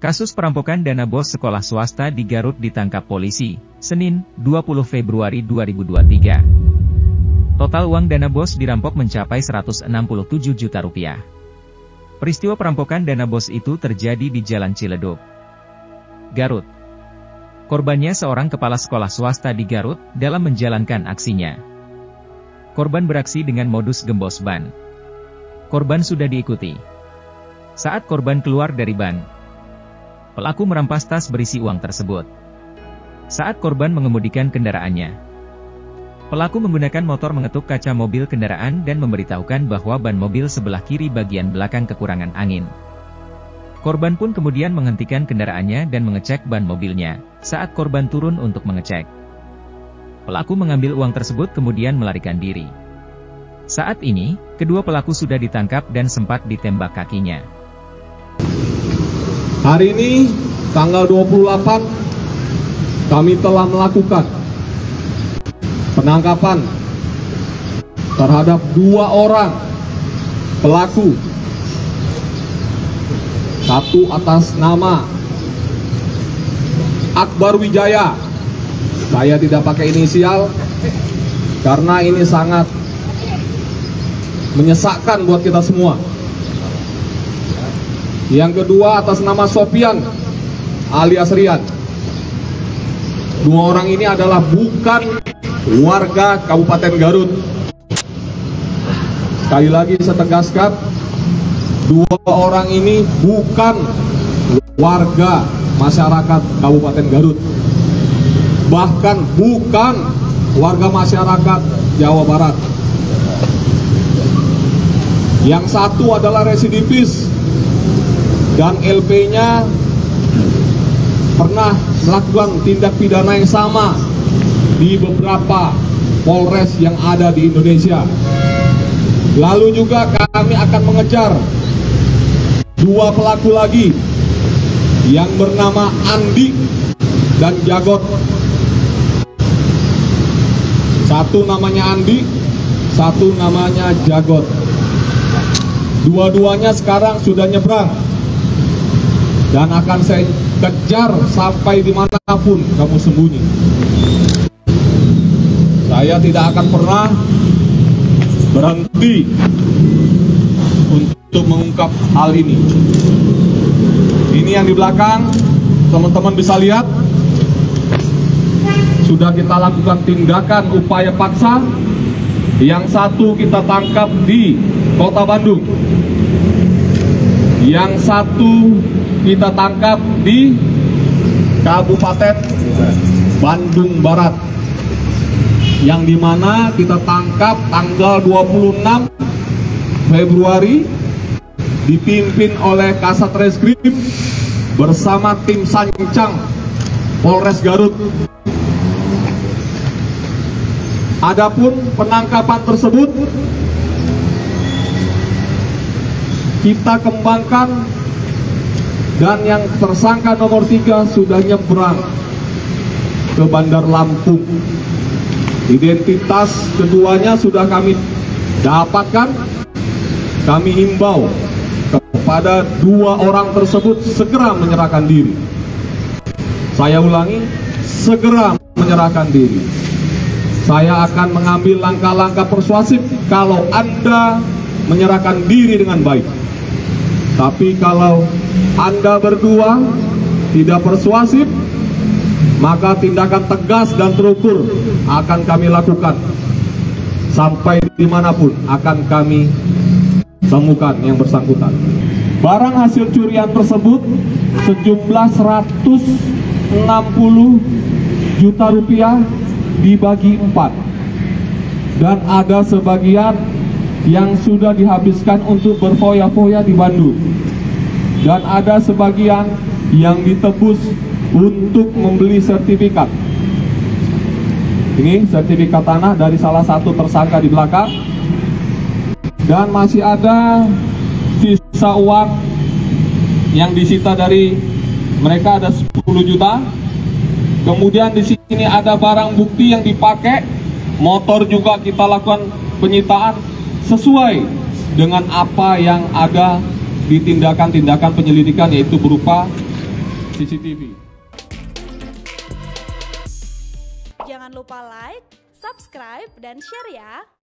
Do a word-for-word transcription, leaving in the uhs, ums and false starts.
Kasus perampokan dana B O S sekolah swasta di Garut ditangkap polisi, Senin, dua puluh Februari dua ribu dua puluh tiga. Total uang dana B O S dirampok mencapai seratus enam puluh tujuh juta rupiah. Peristiwa perampokan dana B O S itu terjadi di Jalan Ciledug, Garut. Korbannya seorang kepala sekolah swasta di Garut dalam menjalankan aksinya. Korban beraksi dengan modus gembos ban. Korban sudah diikuti. Saat korban keluar dari ban, pelaku merampas tas berisi uang tersebut. Saat korban mengemudikan kendaraannya, pelaku menggunakan motor mengetuk kaca mobil kendaraan dan memberitahukan bahwa ban mobil sebelah kiri bagian belakang kekurangan angin. Korban pun kemudian menghentikan kendaraannya dan mengecek ban mobilnya. Saat korban turun untuk mengecek, pelaku mengambil uang tersebut kemudian melarikan diri. Saat ini, kedua pelaku sudah ditangkap dan sempat ditembak kakinya. Hari ini, tanggal dua puluh delapan, kami telah melakukan penangkapan terhadap dua orang pelaku. Satu atas nama Akbar Wijaya. Saya tidak pakai inisial, karena ini sangat menyesakkan buat kita semua. Yang kedua atas nama Sofian alias Rian. Dua orang ini adalah bukan warga Kabupaten Garut. Sekali lagi saya tegaskan, dua orang ini bukan warga masyarakat Kabupaten Garut. Bahkan bukan warga masyarakat Jawa Barat. Yang satu adalah residivis dan L P-nya pernah melakukan tindak pidana yang sama di beberapa polres yang ada di Indonesia. Lalu juga kami akan mengejar dua pelaku lagi yang bernama Andi dan Jagot. Satu namanya Andi, satu namanya Jagot. Dua-duanya sekarang sudah nyebrang, dan akan saya kejar sampai dimanapun kamu sembunyi. Saya tidak akan pernah berhenti untuk mengungkap hal ini. Ini yang di belakang, teman-teman bisa lihat, sudah kita lakukan tindakan upaya paksa. Yang satu kita tangkap di kota Bandung, yang satu kita tangkap di Kabupaten Bandung Barat, yang dimana kita tangkap tanggal dua puluh enam Februari, dipimpin oleh Kasat Reskrim bersama tim Sancang Polres Garut. Adapun penangkapan tersebut kita kembangkan, dan yang tersangka nomor tiga sudah nyebrang ke Bandar Lampung. Identitas keduanya sudah kami dapatkan. Kami himbau kepada dua orang tersebut segera menyerahkan diri. Saya ulangi, segera menyerahkan diri. Saya akan mengambil langkah-langkah persuasif kalau Anda menyerahkan diri dengan baik. Tapi kalau Anda berdua tidak persuasif, maka tindakan tegas dan terukur akan kami lakukan. Sampai dimanapun akan kami temukan yang bersangkutan. Barang hasil curian tersebut sejumlah seratus enam puluh juta rupiah dibagi empat. Dan ada sebagian yang sudah dihabiskan untuk berfoya-foya di Bandung, dan ada sebagian yang ditebus untuk membeli sertifikat. Ini sertifikat tanah dari salah satu tersangka di belakang, dan masih ada sisa uang yang disita dari mereka, ada sepuluh juta. Kemudian di sini ada barang bukti yang dipakai, motor juga kita lakukan penyitaan sesuai dengan apa yang ada di tindakan-tindakan penyelidikan, yaitu berupa C C T V. Jangan lupa like, subscribe, dan share ya!